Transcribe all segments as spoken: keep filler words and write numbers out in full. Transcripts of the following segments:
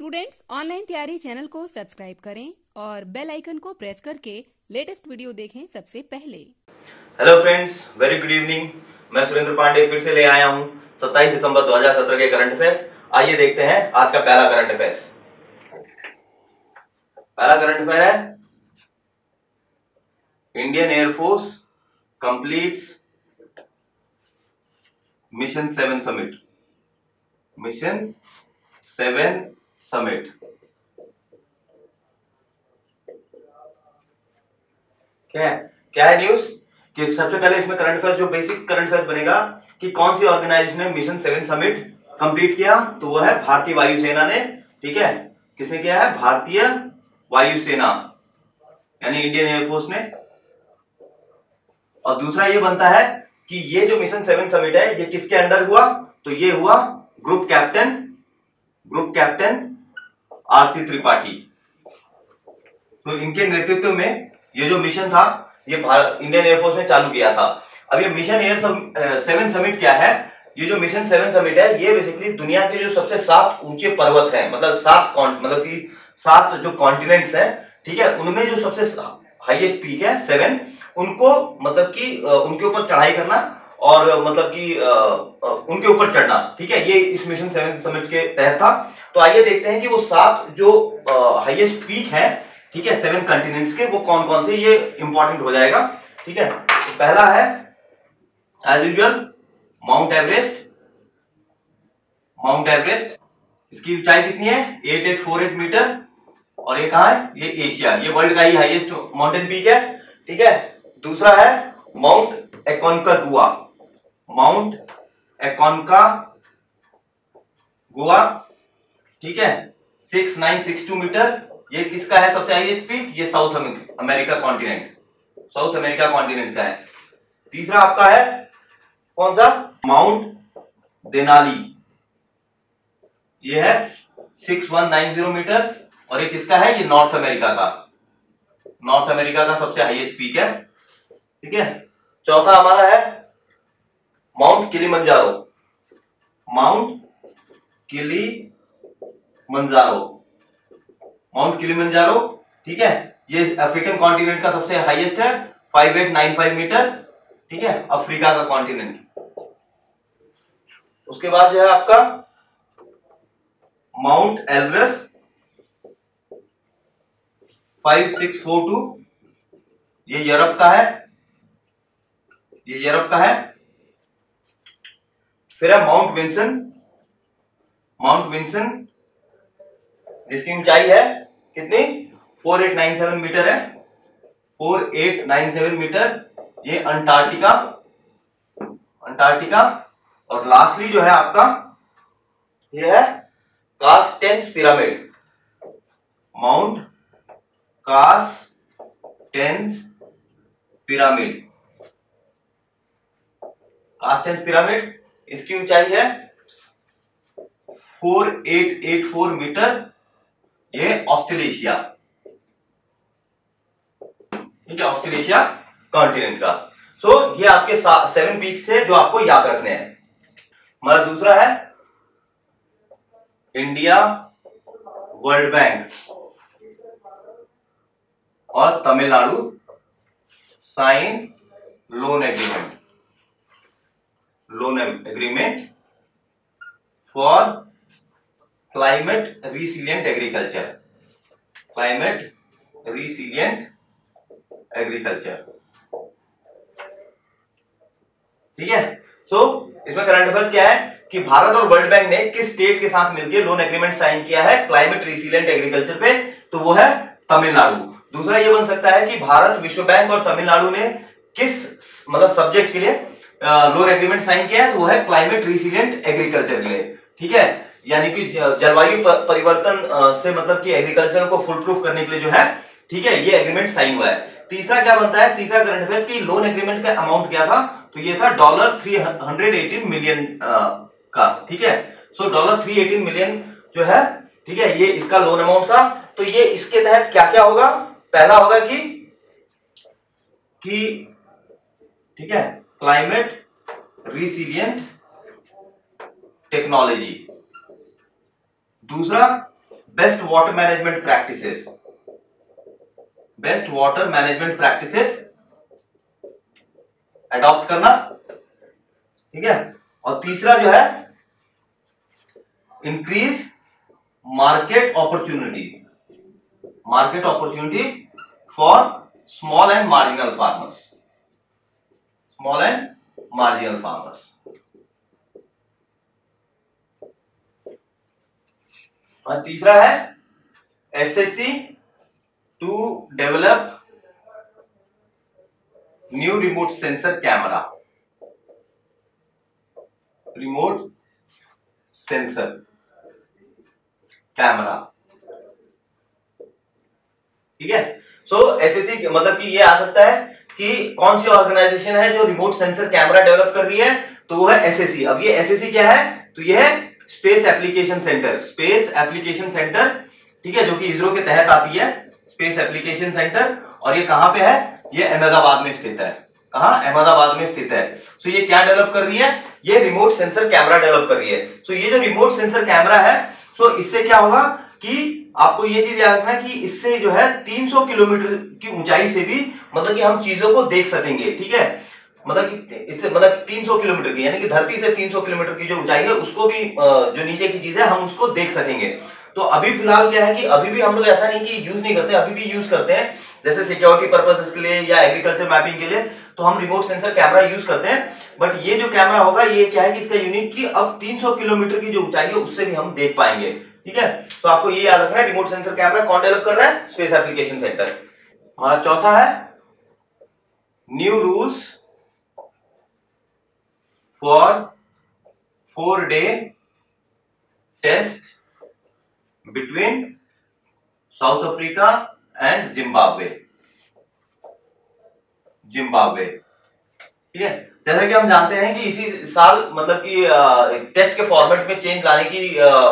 Students, online तैयारी channel को subscribe करें और बेल आइकन को प्रेस करके लेटेस्ट वीडियो देखें सबसे पहले। Hello friends, very good evening. मैं सुरेंद्र पांडे फिर से ले आया हूं सत्ताईस दिसंबर दो हज़ार सत्रह के करंट अफेयर्स। आइए देखते हैं आज का पहला करंट अफेयर्स। पहला करंट अफेयर है Indian air force completes mission seven summit. Mission seven summit क्या है? क्या है न्यूज कि सबसे पहले इसमें करंट अफेयर्स जो बेसिक करंट अफेयर्स बनेगा कि कौन सी ऑर्गेनाइजेशन ने मिशन सेवन समिट कंप्लीट किया, तो वो है भारतीय वायुसेना ने। ठीक है, किसने किया है? भारतीय वायुसेना यानी इंडियन एयरफोर्स ने। और दूसरा ये बनता है कि ये जो मिशन सेवन समिट है ये किसके अंडर हुआ, तो ये हुआ group captain group captain R C Tripathi. तो इनके नेतृत्व में ये जो मिशन था ये इंडियन एयरफोर्स ने चालू किया था। अब ये मिशन एयर सेवन समिट क्या है? ये जो मिशन सेवन समिट है ये बेसिकली दुनिया के जो सबसे सात ऊंचे पर्वत हैं, मतलब सात मतलब कि सात जो कॉन्टिनेंट्स हैं, ठीक है, उनमें जो सबसे हाईएस्ट पीक है सेवन, उनको मतलब कि उनके ऊपर चढ़ाई करना और मतलब कि उनके ऊपर चढ़ना, ठीक है, ये इस मिशन सेवन समिट के तहत था। तो आइए देखते हैं कि वो सात जो हाईएस्ट पीक है, ठीक है, सेवन कंटिनेंट्स के, वो कौन कौन से, ये इंपॉर्टेंट हो जाएगा। ठीक है, तो पहला है as usual Mount Everest. Mount Everest इसकी ऊंचाई कितनी है? आठ हज़ार आठ सौ अड़तालीस मीटर। और ये कहाँ है? ये एशिया, ये वर्ल्ड का ही हाईएस्ट माउंटेन पीक है। ठीक है, दूसरा है माउंट एकोनकागुआ। माउंट एकोनकागुआ, ठीक है, उनहत्तर सौ बासठ मीटर। ये किसका है सबसे हाईएस्ट पीक? ये South America continent South America continent का है। तीसरा आपका है कौन सा? माउंट देनाली, ये है छह हज़ार एक सौ नब्बे मीटर। और ये किसका है? ये नॉर्थ अमेरिका का नॉर्थ अमेरिका का सबसे हाईएस्ट पीक है। ठीक है, चौथा हमारा है Mount Kilimanjaro. Mount Kilimanjaro Mount Kilimanjaro ठीक है, ये अफ्रीकन कॉन्टिनेंट का सबसे हाईएस्ट है, पाँच हज़ार आठ सौ पचानवे मीटर। ठीक है, अफ्रीका का कॉन्टिनेंट। उसके बाद जो है आपका माउंट एल्ब्रस, छप्पन सौ बयालीस, ये यूरोप का है ये यूरोप का है फिर है माउंट विंसन। माउंट विंसन जिसकी ऊंचाई है कितनी? अड़तालीस सौ सत्तानवे मीटर है, अड़तालीस सौ सत्तानवे मीटर। ये अंटार्कटिका अंटार्कटिका और लास्टली जो है आपका ये है Carstensz Pyramid. Mount Carstensz Pyramid Carstensz Pyramid इसकी ऊंचाई है अड़तालीस सौ चौरासी मीटर, ये ऑस्ट्रेलेशिया, ठीक है, ऑस्ट्रेलेशिया कॉन्टिनेंट का। सो so, ये आपके सेवन पीक्स है जो आपको याद रखने हैं। हमारा दूसरा है इंडिया वर्ल्ड बैंक और Tamil Nadu sign loan agreement loan agreement for climate resilient agriculture climate resilient agriculture ठीक है। सो so, इसमें करंट अफेयर्स क्या है कि भारत और वर्ल्ड बैंक ने किस स्टेट के साथ मिलकर लोन एग्रीमेंट साइन किया है क्लाइमेट रिसिलिएंट एग्रीकल्चर पे, तो वो है तमिलनाडु। दूसरा ये बन सकता है कि भारत, विश्व बैंक और तमिलनाडु ने किस मतलब सब्जेक्ट के लिए लोन एग्रीमेंट साइन किया है, तो वो है क्लाइमेट रिसिलिएंट एग्रीकल्चर के लिए। ठीक है, यानी कि जलवायु परिवर्तन से मतलब कि एग्रीकल्चर को फुल प्रूफ करने के लिए जो है, ठीक है, ये एग्रीमेंट साइन हुआ है। तीसरा क्या बनता है? तीसरा करंट अफेयर्स की लोन एग्रीमेंट का अमाउंट क्या था, तो ये था dollar three hundred eighteen million का। ठीक है, so dollar three eighteen million जो है, ठीक है, ये इसका लोन अमाउंट था। तो ये इसके तहत क्या क्या होगा? पहला होगा कि कि ठीक है क्लाइमेट रिसिलिएंट टेक्नोलॉजी। दूसरा best water management practices. Best water management practices adopt करना, ठीक है। और तीसरा जो है increase market opportunity, market opportunity for small and marginal farmers, small and marginal farmers. और तीसरा है SSC to develop new remote sensor camera, remote sensor camera, ठीक है। सो एसएससी मतलब कि ये आ सकता है कि कौन सी ऑर्गेनाइजेशन है जो रिमोट सेंसर कैमरा डेवलप कर रही है, तो वो है एसएससी। अब ये एसएससी क्या है, तो ये है space application centre, space application centre, ठीक है, जो कि इसरो के तहत आती है, स्पेस एप्लीकेशन सेंटर। और ये कहां पे है, ये अहमदाबाद में स्थित है, कहां, अहमदाबाद में स्थित है। सो so ये क्या डेवलप कर रही है, ये रिमोट सेंसर कैमरा डेवलप कर रही है। सो so ये जो रिमोट सेंसर कैमरा है, सो so इससे क्या होगा कि आपको ये चीज याद रखना कि इससे जो है तीन सौ किलोमीटर की ऊंचाई से भी मतलब कि हम चीजों को देख सकेंगे, ठीक है। मतलब कि इससे मतलब तीन सौ किलोमीटर की, यानी कि धरती से तीन सौ किलोमीटर की जो ऊंचाई है उसको भी, जो नीचे की चीज है हम उसको देख सकेंगे। तो अभी फिलहाल क्या है कि अभी भी हम लोग ऐसा नहीं कि यूज नहीं करते, अभी भी यूज करते हैं, जैसे सिक्योरिटी पर्पसेस के लिए या एग्रीकल्चर मैपिंग के लिए तो हम रिमोट सेंसर कैमरा यूज करते हैं। बट ये जो कैमरा होगा ये क्या है कि इसका यूनिट कि अब तीन सौ किलोमीटर की जो ऊंचाई है उससे भी हम देख पाएंगे, ठीक है। तो आपको ये याद रखना है, रिमोट सेंसर कैमरा कौन डेवलप कर रहा है, स्पेस एप्लीकेशन सेंटर। हमारा चौथा है new rules for four day test between South Africa and Zimbabwe, Zimbabwe, ठीक है। जैसा कि हम जानते हैं कि इसी साल मतलब कि टेस्ट के फॉर्मेट में चेंज लाने की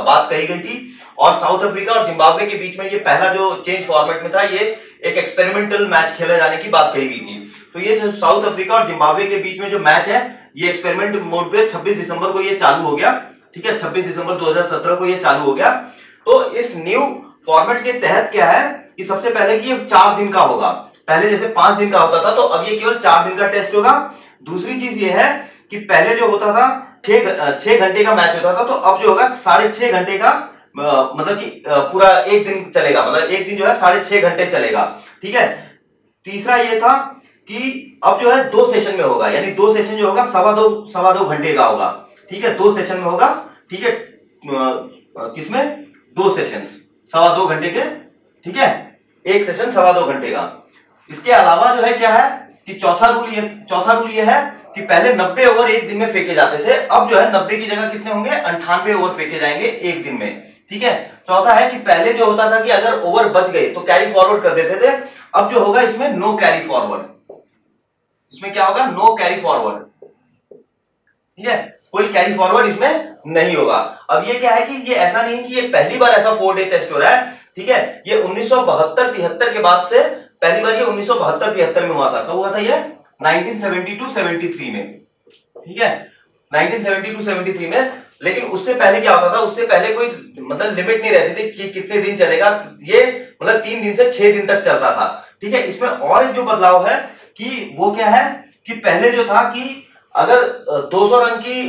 बात कही गई थी, और साउथ अफ्रीका और जिम्बाब्वे के बीच में ये पहला जो चेंज फॉर्मेट में था ये एक एक्सपेरिमेंटल मैच खेले जाने की बात कही गई थी। तो ये साउथ अफ्रीका और जिम्बाब्वे के बीच में जो मैच है ये एक्सपेरिमेंट मोड पे छब्बीस दिसंबर को ये चालू हो गया, ठीक है, छब्बीस दिसंबर दो हजार सत्रह को ये चालू हो गया। तो इस न्यू फॉर्मेट के तहत क्या है कि सबसे पहले कि ये चार दिन का होगा, पहले जैसे पांच दिन का होता था तो अब ये केवल चार दिन का टेस्ट होगा। दूसरी चीज ये है कि पहले जो होता था छह घंटे का मैच होता था, तो अब जो होगा साढ़े छह घंटे का, मतलब कि पूरा एक दिन चलेगा, मतलब एक दिन जो है साढ़े छह घंटे चलेगा, ठीक है। तीसरा ये था कि अब जो है दो सेशन में होगा, यानी दो सेशन जो होगा सवा दो सवा दो घंटे का होगा, ठीक है, दो सेशन में होगा, ठीक है, किसमें, दो सेशंस सवा दो घंटे के, ठीक है, एक सेशन सवा दो घंटे का। इसके अलावा जो है क्या है कि चौथा रूल ये चौथा रूल ये है कि पहले नब्बे ओवर एक दिन में फेंके जाते थे, अब जो है नब्बे की जगह कितने होंगे, अंठानवे ओवर फेंके जाएंगे एक दिन में, ठीक है। चौथा है कि पहले जो होता था कि अगर ओवर बच गए तो कैरी फॉरवर्ड कर देते थे, अब जो होगा इसमें नो कैरी फॉरवर्ड, इसमें क्या होगा, नो कैरी फॉरवर्ड, ठीक है, कोई कैरी फॉरवर्ड इसमें नहीं होगा। अब ये क्या है कि ये ऐसा नहीं कि ये पहली बार ऐसा फोर डे टेस्ट हो रहा है, ठीक है, ये उन्नीस सौ बहत्तर तिहत्तर के बाद से पहली बार, ये उन्नीस सौ बहत्तर तिहत्तर में हुआ था, कब हुआ था ये, nineteen seventy two seventy three में, ठीक है, nineteen seventy two seventy three में। लेकिन उससे पहले क्या होता था, उससे पहले कोई मतलब लिमिट नहीं रहती थी कि कितने दिन चलेगा, ये मतलब तीन दिन से छह दिन तक चलता था, ठीक है। इसमें और एक जो बदलाव है कि वो क्या है कि पहले जो था कि अगर दो सौ रन की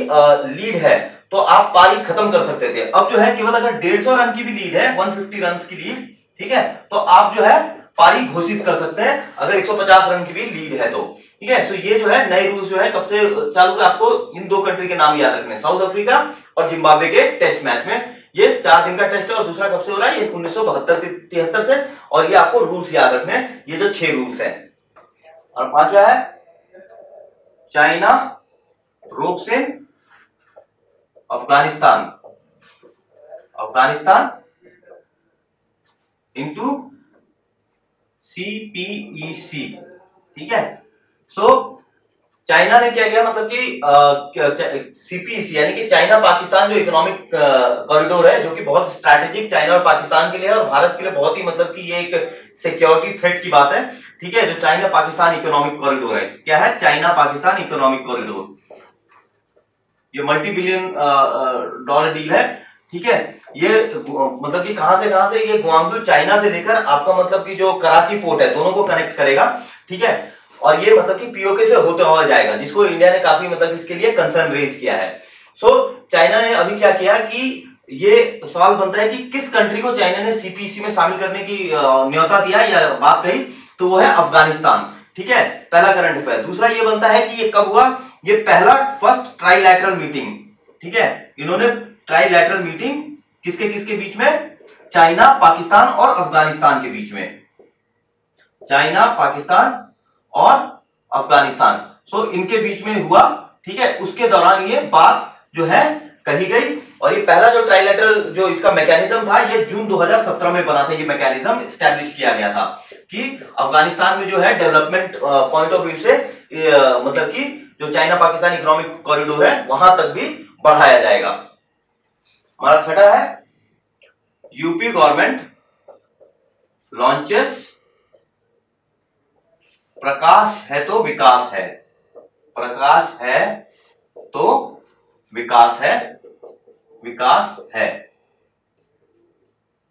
लीड है तो आप पारी खत्म कर सकते थे, अब जो है केवल अगर डेढ़ सौ रन की भी लीड है, एक सौ पचास रन की लीड, ठीक है, तो आप जो है पारी घोषित कर सकते हैं अगर एक सौ पचास रन की भी लीड है तो, ठीक है। सो ये जो है नए रूल्स जो है कब से चालू है, आपको इन दो कंट्री के नाम याद रखने, साउथ अफ्रीका और जिम्बाब्वे के टेस्ट मैच में। ये चार दिन का टेस्ट है और दूसरा कब से हो रहा है, उन्नीस सौ बहत्तर तिहत्तर से, और ये आपको रूल्स याद रखने, ये जो छह रूल्स है। और पांचवा है China ropes in Afghanistan, Afghanistan into CPEC, ठीक है। सो so, चाइना ने क्या किया, मतलब कि सीपीईसी यानी कि चाइना पाकिस्तान जो इकोनॉमिक कॉरिडोर है जो कि बहुत स्ट्रैटेजिक चाइना और पाकिस्तान के लिए और भारत के लिए बहुत ही मतलब कि ये एक सिक्योरिटी थ्रेट की बात है, ठीक है, जो चाइना पाकिस्तान इकोनॉमिक कॉरिडोर है, क्या है, चाइना पाकिस्तान इकोनॉमिक कॉरिडोर, ये मल्टी बिलियन डॉलर डील है, ठीक है। ये मतलब कि कहां से कहां से ये ग्वांगजू चाइना से लेकर आपका मतलब कि जो कराची पोर्ट है दोनों को कनेक्ट करेगा, ठीक है। और ये मतलब कि पीओके से होता हुआ जाएगा, जिसको इंडिया ने काफी मतलब इसके लिए कंसर्न रेज किया है। सो so, चाइना ने अभी क्या किया कि ये सवाल बनता है कि किस कंट्री को चाइना ने सीपीसी में शामिल करने की न्योता दिया या बात कही, तो वो है अफगानिस्तान, ठीक है। पहला करंट अफेयर। दूसरा ये बनता है कि ये कब हुआ, ये पहला फर्स्ट ट्राइलैटरल मीटिंग, ठीक है। इन्होंने ट्राइलैटरल मीटिंग किसके किसके बीच में, चाइना, पाकिस्तान और अफगानिस्तान के बीच में, चाइना, पाकिस्तान और अफगानिस्तान, सो इनके बीच में हुआ, ठीक है। उसके दौरान ये बात जो है कही गई। और ये पहला जो ट्राइलैटरल जो इसका मैकेनिज्म था ये जून दो हज़ार सत्रह में बना था। ये मैकेनिज्म एस्टैब्लिश किया गया था कि अफगानिस्तान में जो है डेवलपमेंट पॉइंट ऑफ व्यू से मतलब कि जो चाइना पाकिस्तान इकोनॉमिक कॉरिडोर है वहां तक भी बढ़ाया जाएगा। हमारा छठा है, यूपी गवर्नमेंट लॉन्चेस प्रकाश है तो विकास है, प्रकाश है तो विकास है, विकास है,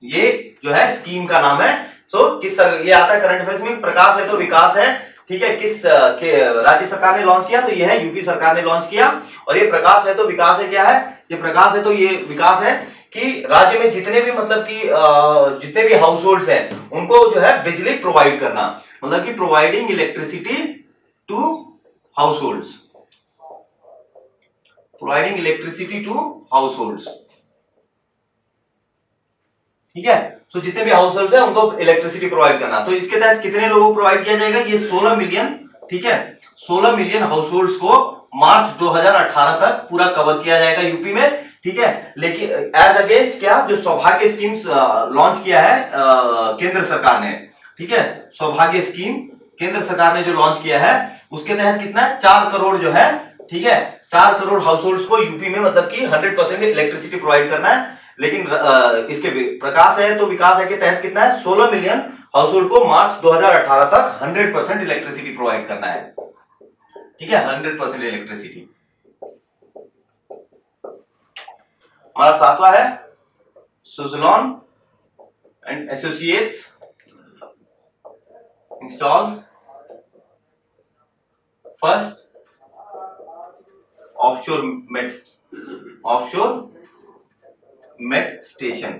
ये जो है स्कीम का नाम है। सो so, किस सर, ये आता है करंट अफेयर्स में, प्रकाश है तो विकास है, ठीक है। किस के राज्य सरकार ने लॉन्च किया, तो ये है यूपी सरकार ने लॉन्च किया। और ये प्रकाश है तो विकास है, क्या है ये प्रकाश है तो ये विकास है कि राज्य में जितने भी मतलब कि जितने भी हाउस होल्ड हैं उनको जो है बिजली प्रोवाइड करना, मतलब कि providing electricity to household, providing electricity to household, ठीक है। तो so, जितने भी हाउस होल्ड है उनको इलेक्ट्रिसिटी प्रोवाइड करना। तो इसके तहत कितने लोगों को प्रोवाइड किया जाएगा, ये सोलह मिलियन, ठीक है, सोलह मिलियन हाउस होल्ड को मार्च दो हज़ार अठारह तक पूरा कवर किया जाएगा यूपी में, ठीक है। लेकिन एज अगेंस्ट क्या, जो सौभाग्य स्कीम्स लॉन्च किया है केंद्र सरकार ने, ठीक है, सौभाग्य स्कीम केंद्र सरकार ने जो लॉन्च किया है उसके तहत कितना है, चार करोड़ जो है, ठीक है, चार करोड़ हाउस होल्ड को यूपी में मतलब कि सौ परसेंट इलेक्ट्रिसिटी प्रोवाइड करना है। लेकिन इसके प्रकाश है तो विकास है के तहत कितना है, सोलह मिलियन हाउस होल्ड को मार्च दो हज़ार अठारह तक सौ परसेंट इलेक्ट्रिसिटी प्रोवाइड करना है, ठीक है, सौ परसेंट इलेक्ट्रिसिटी। हमारा सातवां है, Suzlon and associates installs first offshore met, offshore met station,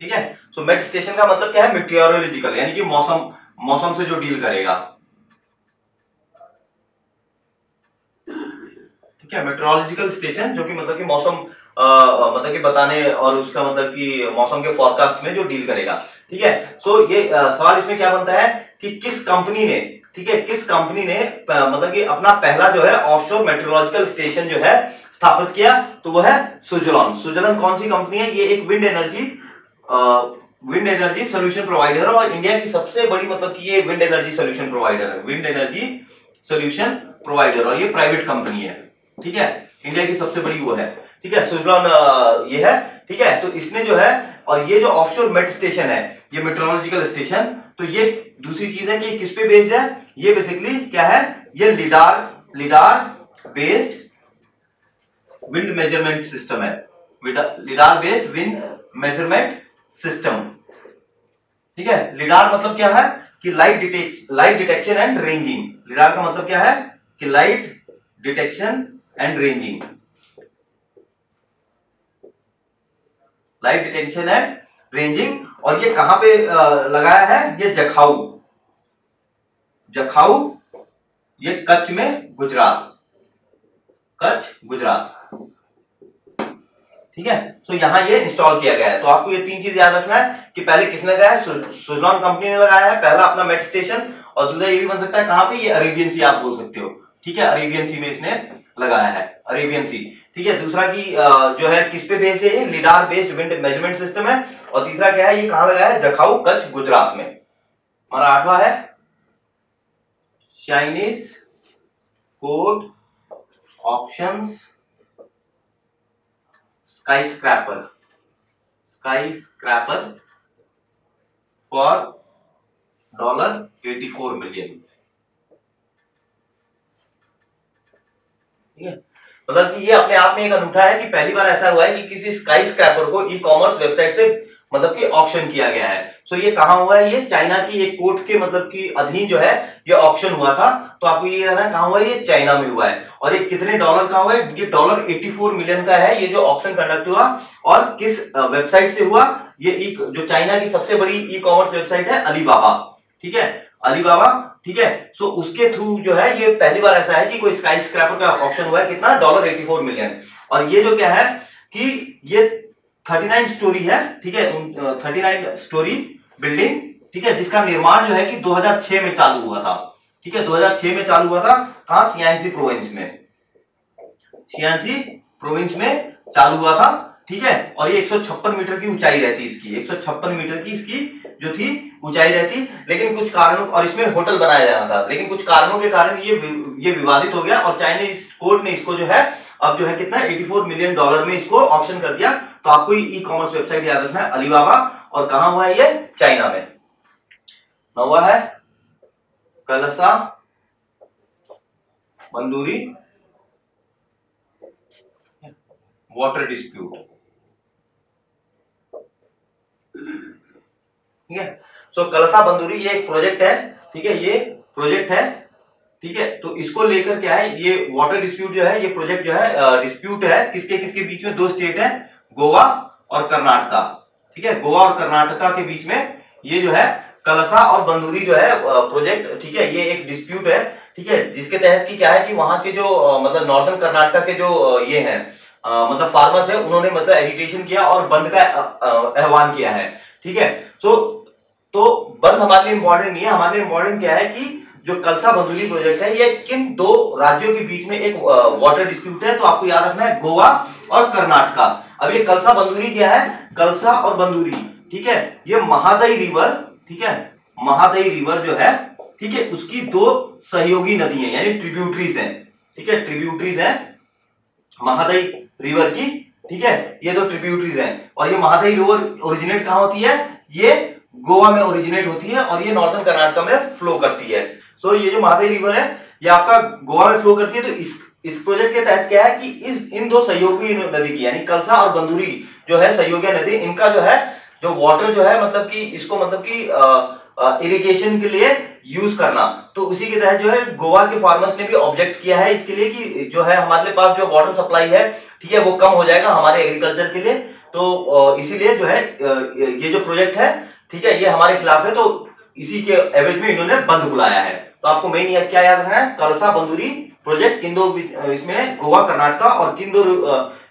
ठीक है। सो मेट स्टेशन का मतलब क्या है, मेटियोरोलॉजिकल, यानी कि मौसम, मौसम से जो डील करेगा, ठीक है, मेट्रोलॉजिकल स्टेशन, जो कि मतलब कि मौसम आ, मतलब कि बताने और उसका मतलब कि मौसम के फोरकास्ट में जो डील करेगा, ठीक है। सो so, ये आ, सवाल इसमें क्या बनता है कि किस कंपनी ने, ठीक है, किस कंपनी ने मतलब कि अपना पहला जो है ऑफशोर मेट्रोलॉजिकल स्टेशन जो है स्थापित किया, तो वह है सुजलॉन। सुजलॉन कौन सी कंपनी है, ये एक wind energy wind energy solution provider है और इंडिया की सबसे बड़ी मतलब कि ये विंड एनर्जी सॉल्यूशन प्रोवाइडर है, विंड एनर्जी सॉल्यूशन प्रोवाइडर, और ये प्राइवेट कंपनी है, ठीक है, इंडिया की सबसे बड़ी वो है, ठीक है, सुजलॉन ये है, ठीक है। तो इसने जो है, और ये जो ऑफशोर मेट स्टेशन है, ये मेट्रोलॉजिकल स्टेशन, तो ये दूसरी चीज है कि किस पे बेस्ड है, ये बेसिकली क्या है, ये lidar lidar based wind measurement system है, lidar based wind measurement system, ठीक है। लिडार मतलब क्या है कि light detect light detection and ranging, lidar का मतलब क्या है कि light detection and ranging, light detection and ranging. और ये कहां पे लगाया है, ये जखाऊ, जखाऊ ये कच्छ में, गुजरात, कच्छ गुजरात, ठीक है। तो यहां ये इंस्टॉल किया गया है। तो आपको ये तीन चीज याद रखना है कि पहले किसने लगाया, सुजलॉन कंपनी ने लगाया है पहला अपना मेट स्टेशन, और दूसरा ये भी बन सकता है कहां पे, ये अरेबियन सी आप बोल सकते हो, ठीक है, अरेबियन सी में इसने लगाया है, अरेबियन सी, ठीक है। दूसरा की जो है किस पे बेस्ड है, lidar based wind measurement system है, और तीसरा क्या है, ये कहां लगाया है, जखाऊ, कच्छ, गुजरात में। हमारा आठवां है, Chinese code options skyscraper, skyscraper for dollar eighty four million, ठीक है। मतलब कि ये अपने आप में एक अनूठा है कि पहली बार ऐसा हुआ है कि किसी स्काई स्क्रैपर को ई कॉमर्स वेबसाइट से मतलब कि ऑक्शन किया गया है। सो so, ये कहाँ हुआ है? ये चाइना की एक कोर्ट के मतलब कि अधीन जो है ये ऑक्शन हुआ था। तो आपको ये कहना है कहाँ हुआ है? ये चाइना में हुआ है। और ये कितने डॉलर का हुआ है? ये डॉलर चौरासी मिलियन का है। ये जो ऑक्शन कंडक्ट हुआ और किस वेबसाइट से हुआ? ये जो चाइना की सबसे बड़ी ई कॉमर्स वेबसाइट है अलीबाबा, ठीक है, अलीबाबा, ठीक है। सो so, उसके थ्रू जो है ये पहली बार ऐसा है कि कोई स्काई स्क्रैपर का ऑक्शन हुआ है। कितना? डॉलर चौरासी मिलियन। और ये जो क्या है कि ये उनतालीस स्टोरी है, ठीक है, उनतालीस स्टोरी बिल्डिंग, ठीक है, जिसका निर्माण जो है कि दो हज़ार छह में चालू हुआ था, ठीक है, दो हज़ार छह में चालू हुआ था। कहां? सियांसी प्रोविंस में, सियांसी प्रोविंस में चालू हुआ था, ठीक है। और ये एक सौ छप्पन मीटर की ऊंचाई रहती इसकी, एक सौ छप्पन मीटर की इसकी जो थी ऊंचाई रहती। लेकिन कुछ कारणों, और इसमें होटल बनाया जाना था, लेकिन कुछ कारणों के कारण ये ये विवादित हो गया और चाइनीज कोर्ट ने इसको जो है अब जो है कितना चौरासी मिलियन डॉलर में इसको ऑक्शन कर दिया। तो आपको ई कॉमर्स वेबसाइट याद रखना है अलीबाबा। और कहां हुआ है? ये चाइना में हुआ है। कलसा बंदूरी वाटर डिस्प्यूट, ठीक है। सो कलसा बंदूरी ये एक प्रोजेक्ट है, ठीक है, ये प्रोजेक्ट है, ठीक है। तो इसको लेकर क्या है, ये वाटर डिस्प्यूट जो है, ये प्रोजेक्ट जो है डिस्प्यूट है किसके किसके बीच में? दो स्टेट है, गोवा और कर्नाटका, ठीक है, गोवा और कर्नाटका के बीच में ये जो है कलसा और बंदूरी जो है प्रोजेक्ट, ठीक है, ये एक डिस्प्यूट है, ठीक है, जिसके तहत की क्या है कि वहां के जो मतलब नॉर्दर्न कर्नाटका के जो ये है मतलब फार्मर्स है, उन्होंने मतलब एजिटेशन किया और बंद का आह्वान किया है, ठीक है। सो तो बंद हमारे लिए इंपॉर्टेंट नहीं है, हमारे लिए इंपॉर्टेंट क्या है कि जो कलसा बंदूरी प्रोजेक्ट है ये किन दो राज्यों के बीच में एक वाटर डिस्प्यूट है? तो आपको याद रखना है गोवा और कर्नाटका। अब ये कलसा बंदूरी क्या है? कलसा और बंदूरी, ठीक है, ये महादई रिवर, ठीक है, महादई रिवर जो है, ठीक है, उसकी दो सहयोगी नदी है, यानी ट्रिब्यूटरीज हैं, ठीक है, ट्रिब्यूटरीज हैं महादई रिवर की, ठीक है, ये दो ट्रिब्यूटरीज हैं। और ये महादई रिवर ओरिजिनेट कहां होती है? ये गोवा में ओरिजिनेट होती है और ये नॉर्दर्न कर्नाटका में फ्लो करती है। सो so, ये जो महादाई रिवर है ये आपका गोवा में फ्लो करती है। तो इस इस प्रोजेक्ट के तहत क्या है कि इस इन दो सहयोगी नदी की, यानी कलसा और बंदूरी जो है सहयोगी नदी, इनका जो है जो वाटर जो है मतलब कि इसको मतलब कि इरिगेशन के लिए यूज करना। तो उसी के तहत जो है गोवा के फार्मर्स ने भी ऑब्जेक्ट किया है इसके लिए कि जो है हमारे पास जो वाटर सप्लाई है, ठीक है, वो कम हो जाएगा हमारे एग्रीकल्चर के लिए। तो इसीलिए जो है ये जो प्रोजेक्ट है, ठीक है, ये हमारे खिलाफ है। तो इसी के एवज में इन्होंने बंद बुलाया है। तो आपको मेन या क्या याद रखना है? कलसा बंदूरी प्रोजेक्ट किन दो, इसमें गोवा कर्नाटका, और किन दो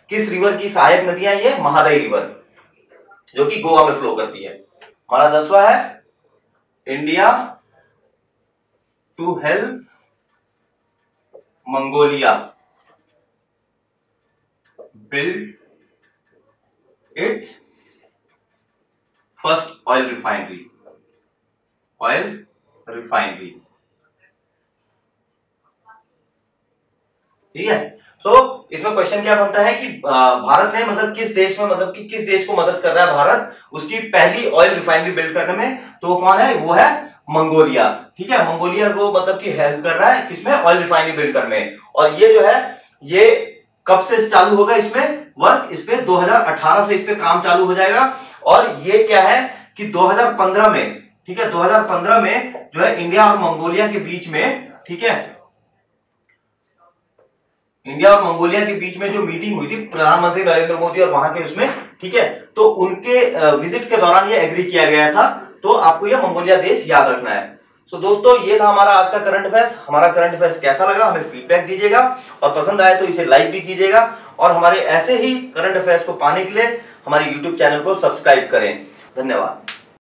किस रिवर की सहायक नदियां? ये महादाई रिवर जो कि गोवा में फ्लो करती है। हमारा दसवां है India to help Mongolia build its first oil refinery, oil refinery, ठीक है। तो so, इसमें क्वेश्चन क्या बनता है कि भारत ने मतलब किस देश में मतलब कि किस देश को मदद कर रहा है भारत उसकी पहली ऑयल रिफाइनरी बिल्ड करने में? तो कौन है? वो है मंगोलिया, ठीक है, मंगोलिया को मतलब कि हेल्प कर रहा है किसमें? ऑयल रिफाइनरी बिल्ड करने। और ये जो है ये कब से चालू होगा इसमें वर्क? इस पे दो हज़ार अठारह से इस पे काम चालू हो जाएगा। और ये क्या है कि दो हज़ार पंद्रह में, ठीक है, दो हज़ार पंद्रह में जो है इंडिया और मंगोलिया के बीच में, ठीक है, इंडिया और मंगोलिया के बीच में जो मीटिंग हुई थी प्रधानमंत्री नरेंद्र मोदी और वहां के उसमें, ठीक है, तो उनके विजिट के दौरान ये एग्री किया गया था। तो आपको ये मंगोलिया देश याद रखना है। सो so, दोस्तों ये था हमारा आज का करंट अफेयर्स। हमारा करंट अफेयर्स कैसा लगा हमें फीडबैक दीजिएगा, और पसंद आए तो इसे लाइक भी कीजिएगा। और हमारे ऐसे ही करंट अफेयर्स को पाने के लिए हमारे यूट्यूब चैनल को सब्सक्राइब करें। धन्यवाद।